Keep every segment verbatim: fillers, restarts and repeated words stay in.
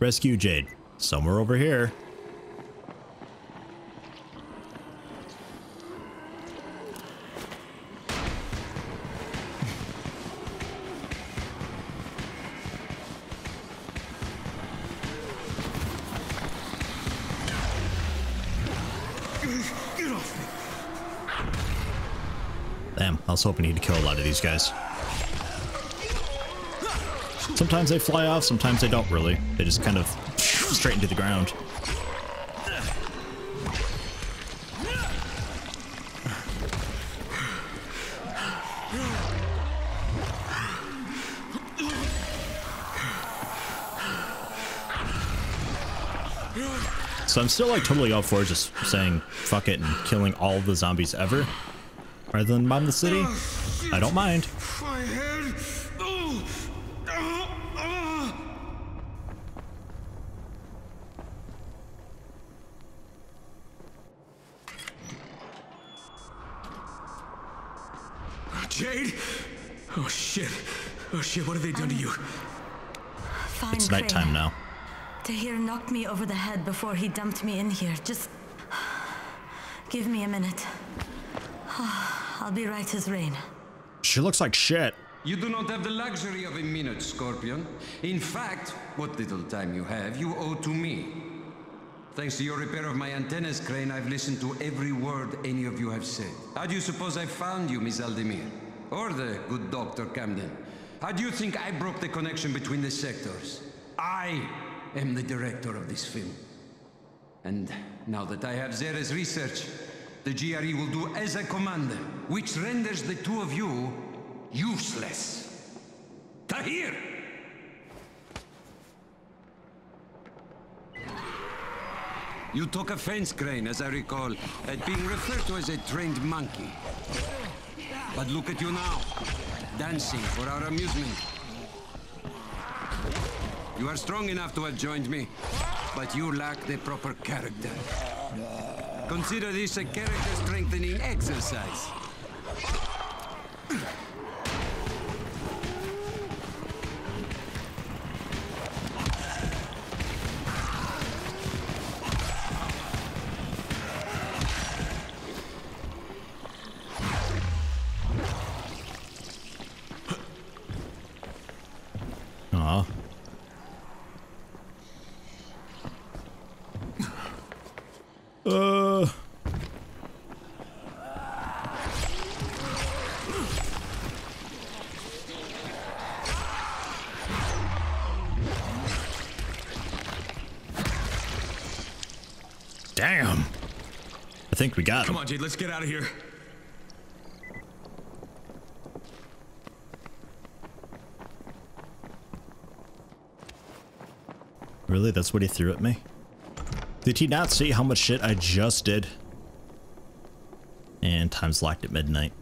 Rescue Jade. Somewhere over here. I was hoping he'd kill a lot of these guys. Sometimes they fly off, sometimes they don't really. They just kind of straight into the ground. So I'm still like totally all for just saying fuck it and killing all the zombies ever. Rather than bomb the city, I don't mind. My head. Oh. Oh. Oh. Jade? Oh shit. Oh shit, what have they done um, to you? Fine, it's nighttime now. Tahir knocked me over the head before he dumped me in here. Just give me a minute. I'll be right as rain. She looks like shit. You do not have the luxury of a minute, Scorpion. In fact, what little time you have, you owe to me. Thanks to your repair of my antennas, Crane, I've listened to every word any of you have said. How do you suppose I found you, Miss Aldemir? Or the good Doctor Camden? How do you think I broke the connection between the sectors? I am the director of this film. And now that I have Xe'ra's research, the G R E will do as I command them, which renders the two of you useless. Tahir! You took offense, Crane, as I recall, at being referred to as a trained monkey. But look at you now, dancing for our amusement. You are strong enough to have joined me, but you lack the proper character. Consider this a character-strengthening exercise. Damn! I think we got him. Come on, Jade, let's get out of here. Really? That's what he threw at me? Did he not see how much shit I just did? And time's locked at midnight.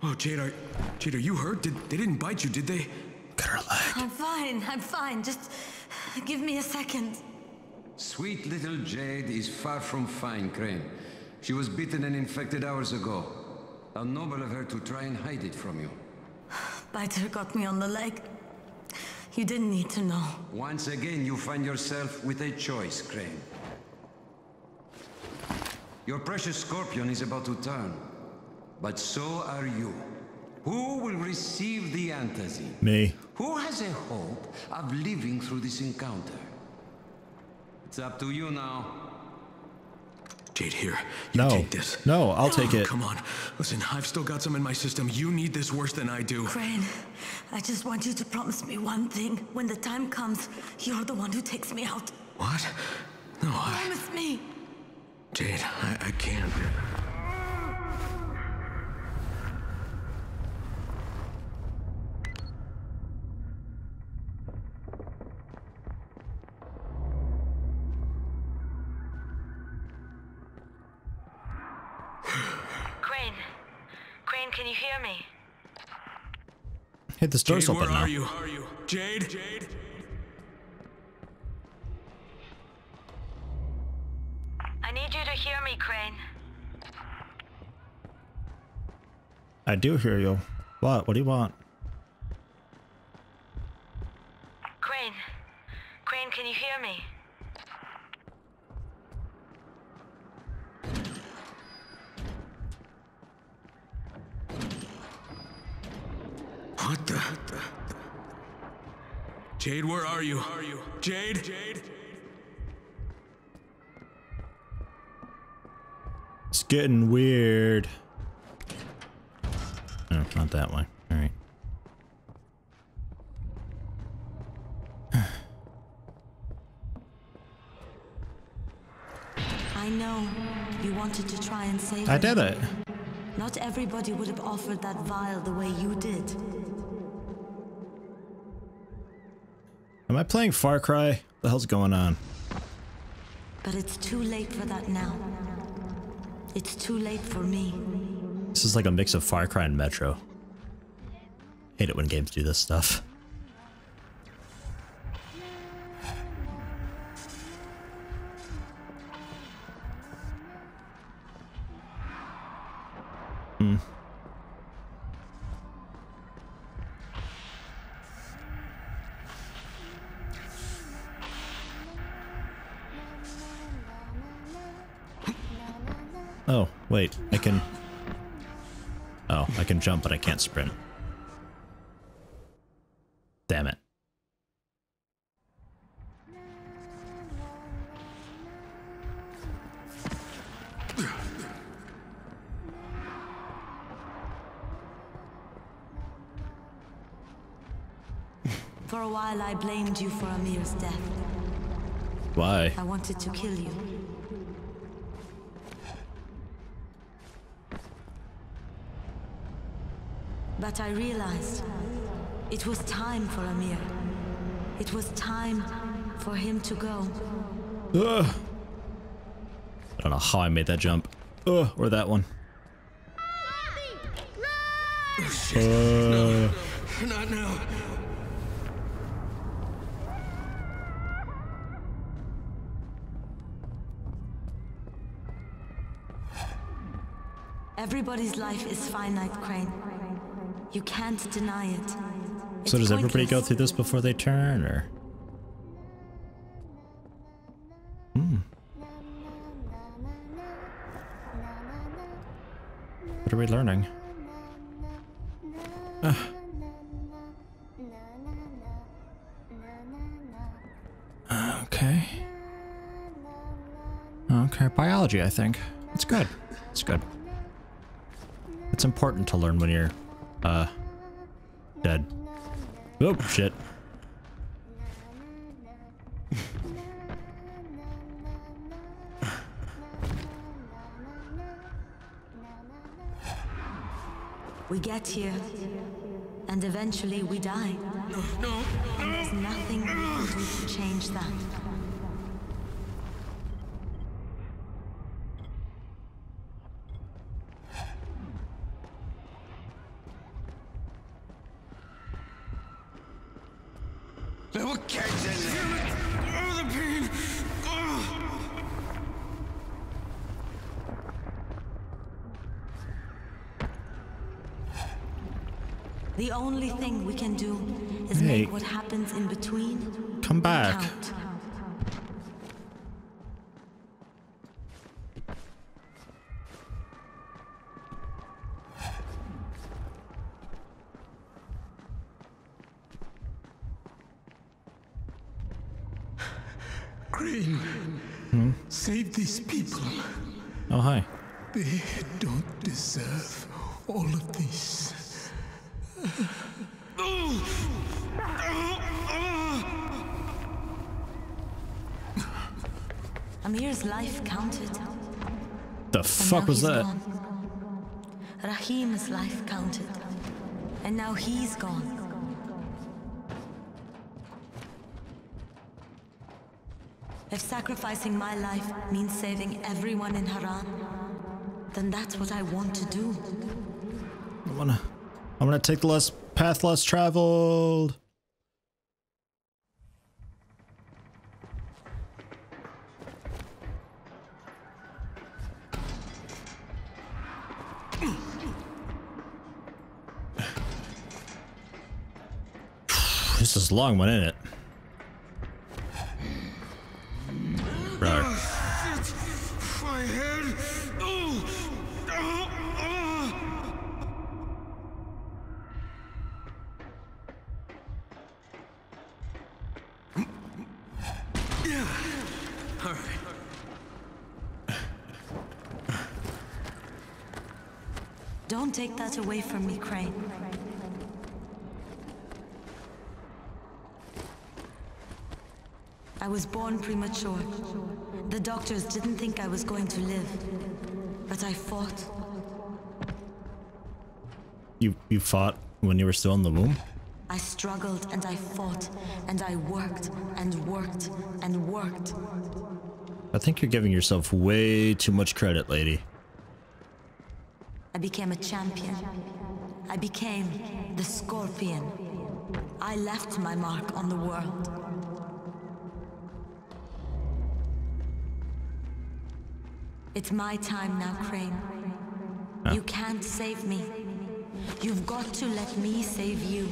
Oh, Jade, are... Jade, are you hurt? Did, they didn't bite you, did they? Look at her leg. I'm fine, I'm fine. Just give me a second. Sweet little Jade is far from fine, Crane. She was bitten and infected hours ago. How noble of her to try and hide it from you. Biter got me on the leg. You didn't need to know. Once again, you find yourself with a choice, Crane. Your precious Scorpion is about to turn, but so are you. Who will receive the anthazine? Me. Who has a hope of living through this encounter? It's up to you now. Jade, here. You no. Take this. No, I'll take oh, it. Come on. Listen, I've still got some in my system. You need this worse than I do. Crane, I just want you to promise me one thing. When the time comes, you're the one who takes me out. What? No, I... Promise me. Jade, I, I can't. Can you hear me? Hey, the store's Jade, open now. Where are you? Jade? Jade? I need you to hear me, Crane. I do hear you. What? What do you want? Crane. Crane, can you hear me? What the? Jade, where are you? Are you? Jade? Jade? It's getting weird. No, not that way. All right. I know you wanted to try and save. I did it. Not everybody would have offered that vial the way you did. Am I playing Far Cry? What the hell's going on? But it's too late for that now. It's too late for me. This is like a mix of Far Cry and Metro. Hate it when games do this stuff. Hmm. Oh, wait, I can... Oh, I can jump, but I can't sprint. Damn it. For a while, I blamed you for Amir's death. Why? I wanted to kill you. But I realized it was time for Amir. It was time for him to go. Ugh. I don't know how I made that jump. Ugh, or that one. Oh, shit. Uh. No, not now. Everybody's life is finite, Crane. You can't deny it. It's so does pointless. Everybody go through this before they turn, or? Hmm. What are we learning? Uh. Okay. Okay, biology, I think. It's good. It's good. It's important to learn when you're Uh, dead. Oh, shit. We get here, and eventually we die. No, no, no. There's nothing we can do to change that. The only thing we can do is hey. Make what happens in between. Come back. Count. Crane, hmm? Save these people. Oh, hi. They don't deserve all of this. Amir's life counted. The fuck was that? Gone. Rahim's life counted. And now he's gone. If sacrificing my life means saving everyone in Haran, then that's what I want to do. I wanna... I'm gonna take the less path less traveled. This is a long one, isn't it? Brother. My head. Oh. Oh. Oh. Yeah. All right. Don't take that away from me, Crane. I was born premature. The doctors didn't think I was going to live, but I fought. You you fought when you were still in the womb? I struggled and I fought and I worked and worked and worked. I think you're giving yourself way too much credit, lady. I became a champion. I became the Scorpion. I left my mark on the world. It's my time now, Crane. Huh? You can't save me. You've got to let me save you.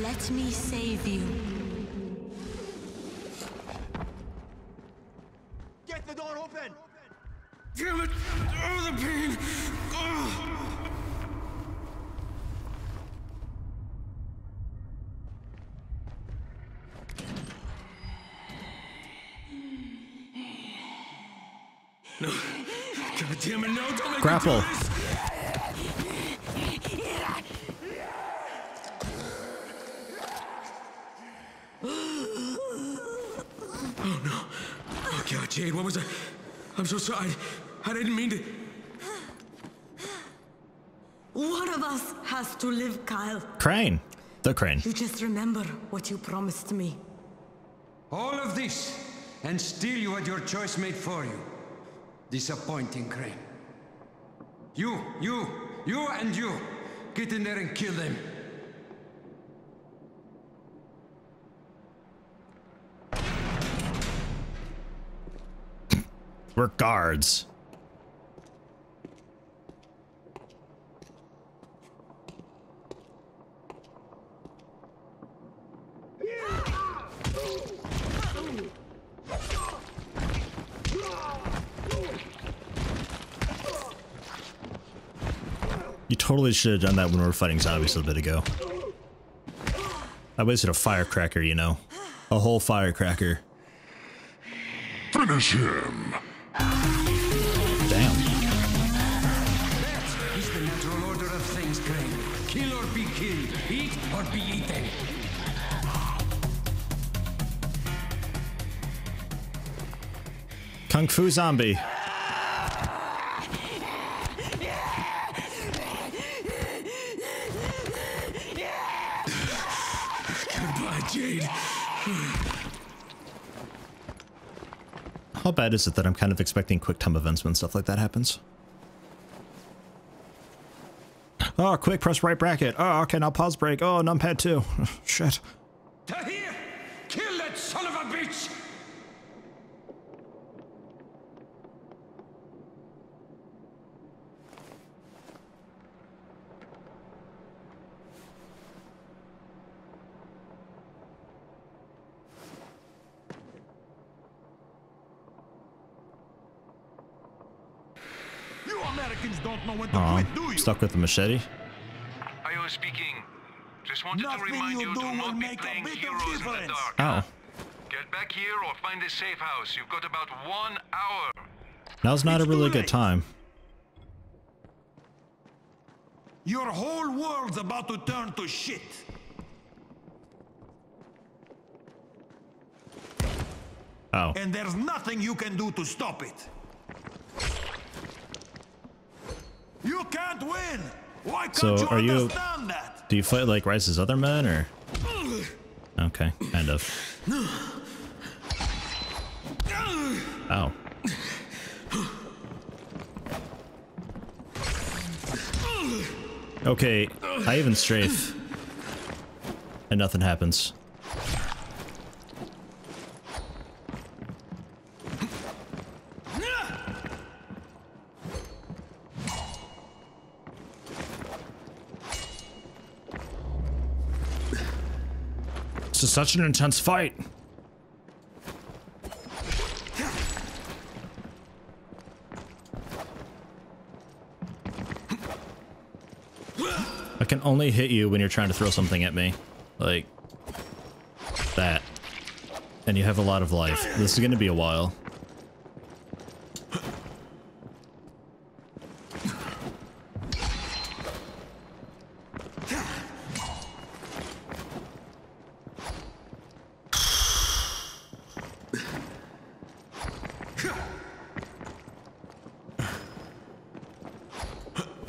Let me save you. Get the door open! Damn it! Oh, the pain! Oh. No. God damn it, no, don't make grapple. Me do this. Oh no. Oh God, Jade, what was I? I'm so sorry. I, I didn't mean to. One of us has to live, Kyle. Crane. The Crane. You just remember what you promised me. All of this, and still you had your choice made for you. Disappointing, Crane. You, you, you and you. Get in there and kill them. We're guards. You totally should have done that when we were fighting zombies a little bit ago. I wasted a firecracker, you know. A whole firecracker. Finish him! Damn. That is the natural order of things, Crane. Kill or be killed. Eat or be eaten. Kung Fu Zombie. How bad is it that I'm kind of expecting quick time events when stuff like that happens? Oh, quick press right bracket. Oh, okay, now pause break. Oh, numpad two. Oh, shit. Tahir! Kill that son of a bitch! Oh, I'm stuck with the machete. I O speaking. Just wanted Nothing to remind you, you do not be playing heroes in the dark. Oh. Get back here or find a safe house. You've got about one hour. Now's not it's a really good time. Your whole world's about to turn to shit. Oh. And there's nothing you can do to stop it. You can't win. Why can't so you are you that? Do you fight like Rice's other men or okay, kind of. Oh. Okay, I even strafe. And nothing happens. This is such an intense fight. I can only hit you when you're trying to throw something at me. Like that. And you have a lot of life. This is going to be a while.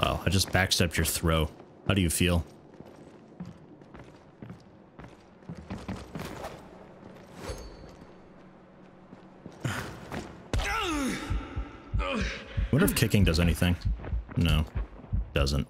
Wow, I just backstepped your throw. How do you feel? I wonder if kicking does anything. No, doesn't.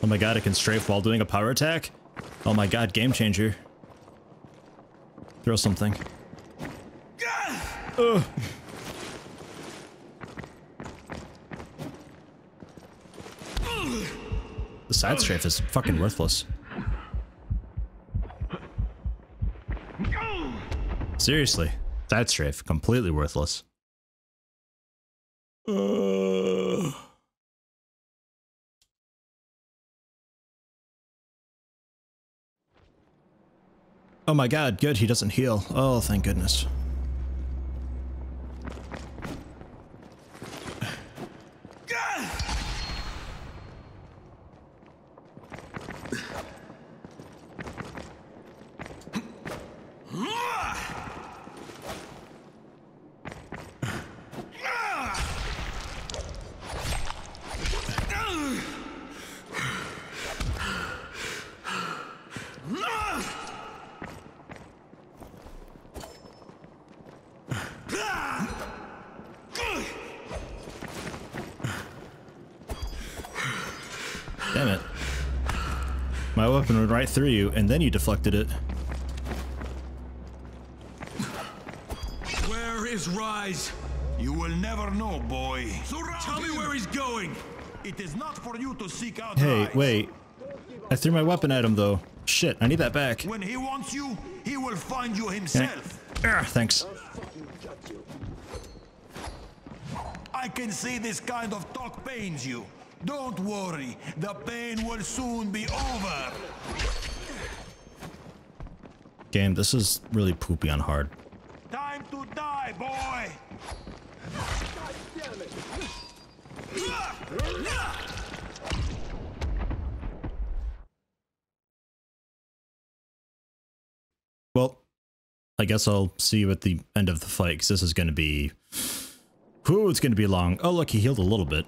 Oh my god, it can strafe while doing a power attack? Oh my god, game changer. Throw something. Ugh. The side strafe is fucking worthless. Seriously, side strafe, completely worthless. Uh... Oh my god, good, he doesn't heal. Oh, thank goodness. Damn it. My weapon went right through you, and then you deflected it. Where is Rais? You will never know, boy. So tell me where he's going. It is not for you to seek out. Hey, Rais. Wait. I threw my weapon at him, though. Shit, I need that back. When he wants you, he will find you himself. I... Ugh, thanks. I can see this kind of talk pains you. Don't worry, the pain will soon be over. Game, this is really poopy on hard. Time to die, boy. God damn it. Well, I guess I'll see you at the end of the fight, because this is going to be... Whew, it's going to be long. Oh, look, he healed a little bit.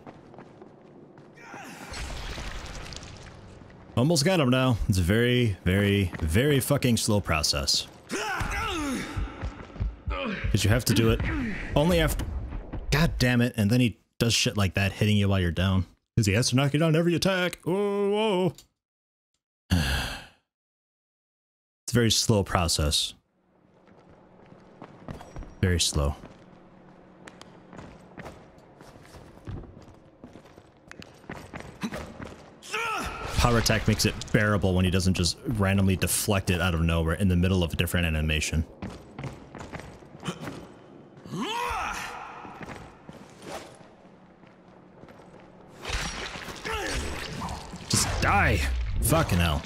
Almost got him now. It's a very, very, very fucking slow process. Because you have to do it only after... God damn it. And then he does shit like that, hitting you while you're down. Because he has to knock you down every attack. Oh, whoa. It's a very slow process. Very slow. Power attack makes it bearable when he doesn't just randomly deflect it out of nowhere in the middle of a different animation. Just die! Fucking hell.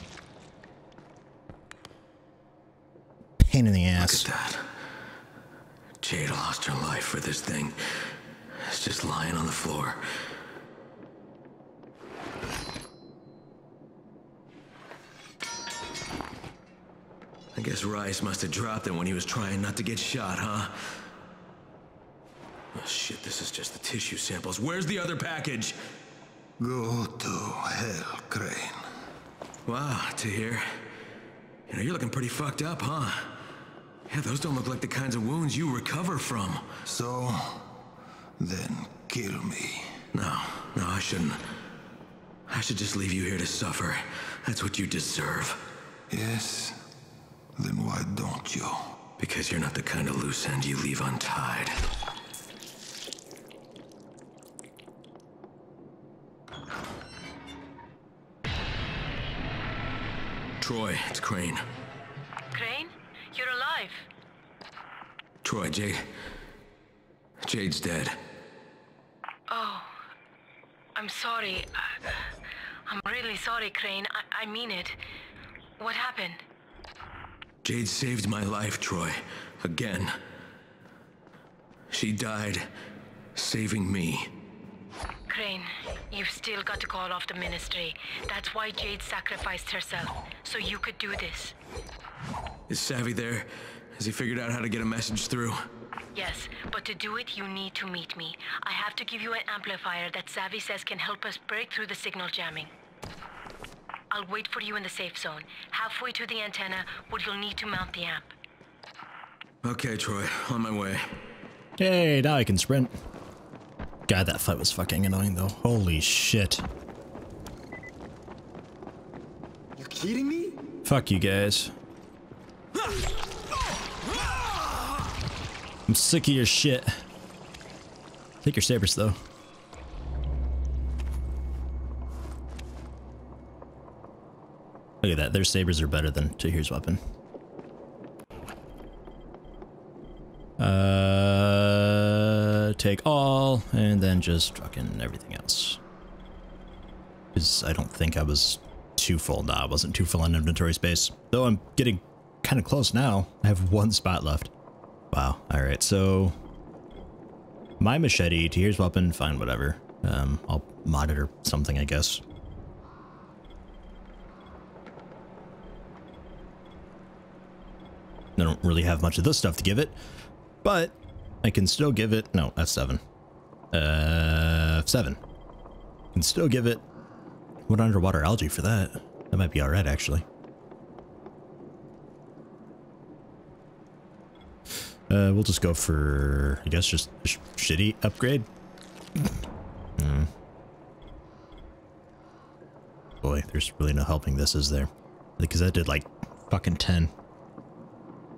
Pain in the ass. Look at that. Jade lost her life for this thing. It's just lying on the floor. I guess Rais must have dropped it when he was trying not to get shot, huh? Oh shit, this is just the tissue samples. Where's the other package? Go to hell, Crane. Wow, Tahir. You know, you're looking pretty fucked up, huh? Yeah, those don't look like the kinds of wounds you recover from. So, then kill me. No, no, I shouldn't. I should just leave you here to suffer. That's what you deserve. Yes? Then why don't you? Because you're not the kind of loose end you leave untied. Troy, it's Crane. Crane? You're alive. Troy, Jade... Jade's dead. Oh. I'm sorry. I, I'm really sorry, Crane. I, I mean it. What happened? Jade saved my life, Troy. Again. She died saving me. Crane, you've still got to call off the Ministry. That's why Jade sacrificed herself, so you could do this. Is Savvy there? Has he figured out how to get a message through? Yes, but to do it, you need to meet me. I have to give you an amplifier that Savvy says can help us break through the signal jamming. I'll wait for you in the safe zone, halfway to the antenna, where you'll need to mount the amp. Okay, Troy, on my way. Hey, now I can sprint. God, that fight was fucking annoying, though. Holy shit. You kidding me? Fuck you guys. I'm sick of your shit. Take your sabers, though. Look at that, their sabers are better than Tahir's weapon. Uh, take all, and then just fucking everything else. Because I don't think I was too full. Nah, I wasn't too full on inventory space. Though I'm getting kind of close now. I have one spot left. Wow, alright, so... my machete, Tahir's weapon, fine, whatever. Um, I'll mod it or something, I guess. I don't really have much of this stuff to give it, but I can still give it, no, F seven. Uh, F seven. I can still give it, what, underwater algae for that? That might be alright, actually. Uh, we'll just go for, I guess, just sh shitty upgrade. Mm. Boy, there's really no helping this, is there? Because that did like fucking ten.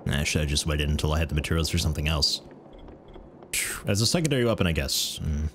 Nah, should I just wait until I had the materials for something else? As a secondary weapon, I guess. Mm.